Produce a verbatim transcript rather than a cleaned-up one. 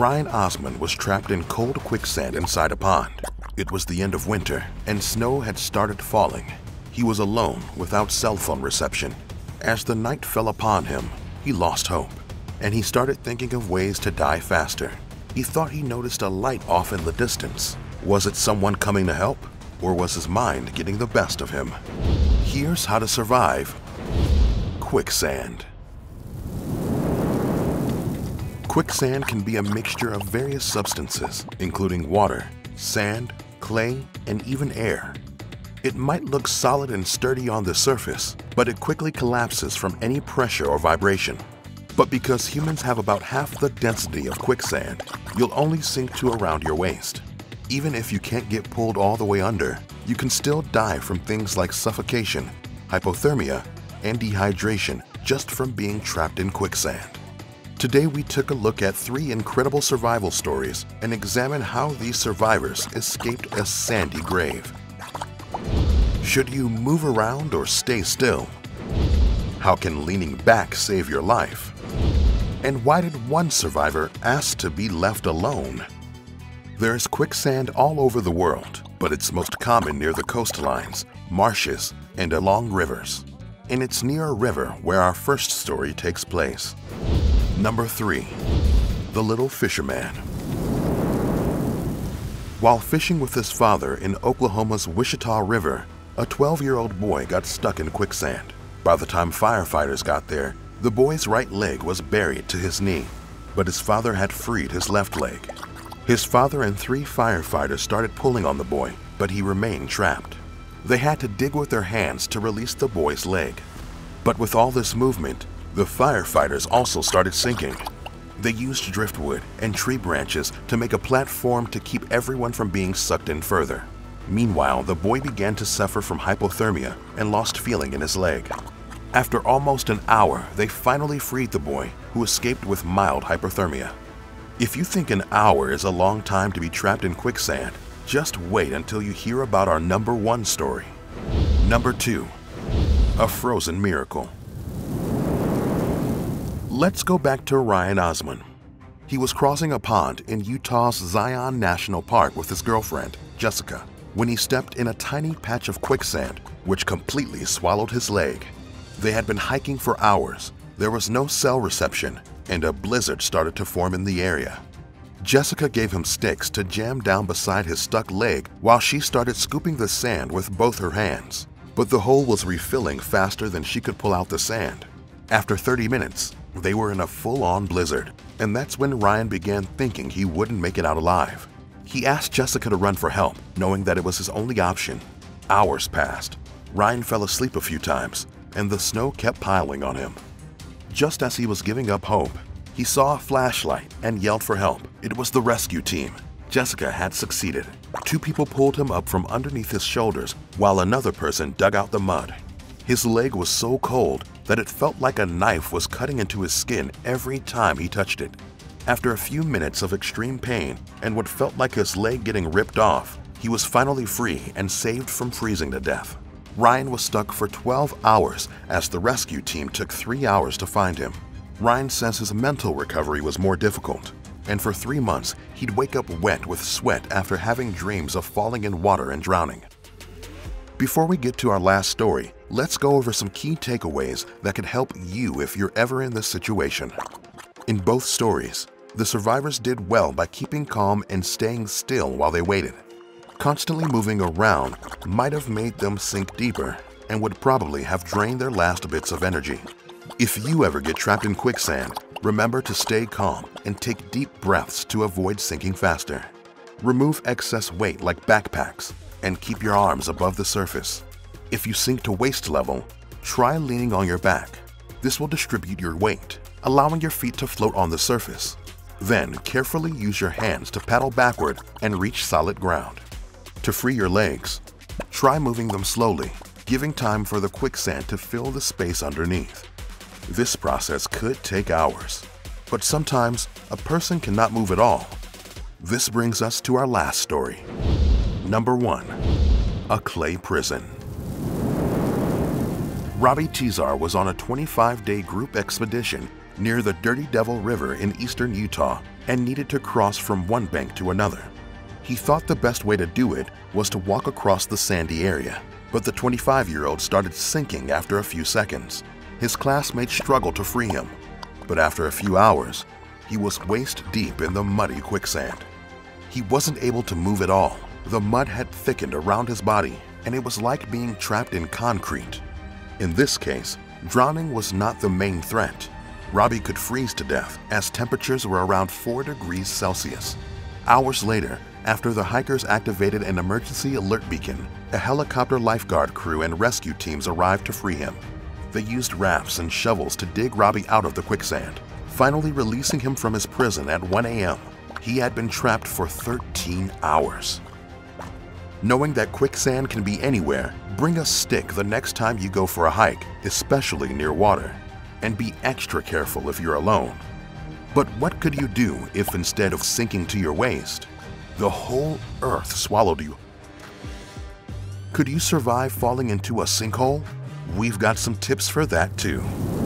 Ryan Osmun was trapped in cold quicksand inside a pond. It was the end of winter, and snow had started falling. He was alone without cell phone reception. As the night fell upon him, he lost hope, and he started thinking of ways to die faster. He thought he noticed a light off in the distance. Was it someone coming to help, or was his mind getting the best of him? Here's how to survive quicksand. Quicksand can be a mixture of various substances, including water, sand, clay, and even air. It might look solid and sturdy on the surface, but it quickly collapses from any pressure or vibration. But because humans have about half the density of quicksand, you'll only sink to around your waist. Even if you can't get pulled all the way under, you can still die from things like suffocation, hypothermia, and dehydration just from being trapped in quicksand. Today we took a look at three incredible survival stories and examined how these survivors escaped a sandy grave. Should you move around or stay still? How can leaning back save your life? And why did one survivor ask to be left alone? There's quicksand all over the world, but it's most common near the coastlines, marshes, and along rivers. And it's near a river where our first story takes place. Number three, the little fisherman. While fishing with his father in Oklahoma's Wichita River, a twelve-year-old boy got stuck in quicksand. By the time firefighters got there, the boy's right leg was buried to his knee, but his father had freed his left leg. His father and three firefighters started pulling on the boy, but he remained trapped. They had to dig with their hands to release the boy's leg. But with all this movement, the firefighters also started sinking. They used driftwood and tree branches to make a platform to keep everyone from being sucked in further. Meanwhile, the boy began to suffer from hypothermia and lost feeling in his leg. After almost an hour, they finally freed the boy, who escaped with mild hypothermia. If you think an hour is a long time to be trapped in quicksand, just wait until you hear about our number one story. Number two, a frozen miracle. Let's go back to Ryan Osmun. He was crossing a pond in Utah's Zion National Park with his girlfriend, Jessica, when he stepped in a tiny patch of quicksand, which completely swallowed his leg. They had been hiking for hours, there was no cell reception, and a blizzard started to form in the area. Jessica gave him sticks to jam down beside his stuck leg while she started scooping the sand with both her hands. But the hole was refilling faster than she could pull out the sand. After thirty minutes, they were in a full-on blizzard, and that's when Ryan began thinking he wouldn't make it out alive. He asked Jessica to run for help, knowing that it was his only option. Hours passed. Ryan fell asleep a few times, and the snow kept piling on him. Just as he was giving up hope, he saw a flashlight and yelled for help. It was the rescue team. Jessica had succeeded. Two people pulled him up from underneath his shoulders, while another person dug out the mud. His leg was so cold that it felt like a knife was cutting into his skin every time he touched it. After a few minutes of extreme pain and what felt like his leg getting ripped off, he was finally free and saved from freezing to death. Ryan was stuck for twelve hours as the rescue team took three hours to find him. Ryan says his mental recovery was more difficult, and for three months he'd wake up wet with sweat after having dreams of falling in water and drowning. Before we get to our last story, let's go over some key takeaways that could help you if you're ever in this situation. In both stories, the survivors did well by keeping calm and staying still while they waited. Constantly moving around might have made them sink deeper and would probably have drained their last bits of energy. If you ever get trapped in quicksand, remember to stay calm and take deep breaths to avoid sinking faster. Remove excess weight like backpacks, and keep your arms above the surface. If you sink to waist level, try leaning on your back. This will distribute your weight, allowing your feet to float on the surface. Then carefully use your hands to paddle backward and reach solid ground. To free your legs, try moving them slowly, giving time for the quicksand to fill the space underneath. This process could take hours, but sometimes a person cannot move at all. This brings us to our last story. Number one, a clay prison. Robbie Tizar was on a twenty-five day group expedition near the Dirty Devil River in eastern Utah and needed to cross from one bank to another. He thought the best way to do it was to walk across the sandy area, but the twenty-five-year-old started sinking after a few seconds. His classmates struggled to free him, but after a few hours, he was waist deep in the muddy quicksand. He wasn't able to move at all. The mud had thickened around his body, and it was like being trapped in concrete. In this case, drowning was not the main threat. Robbie could freeze to death as temperatures were around four degrees Celsius. Hours later, after the hikers activated an emergency alert beacon, a helicopter lifeguard crew and rescue teams arrived to free him. They used rafts and shovels to dig Robbie out of the quicksand, finally releasing him from his prison at one A M He had been trapped for thirteen hours. Knowing that quicksand can be anywhere, bring a stick the next time you go for a hike, especially near water, and be extra careful if you're alone. But what could you do if instead of sinking to your waist, the whole earth swallowed you? Could you survive falling into a sinkhole? We've got some tips for that too.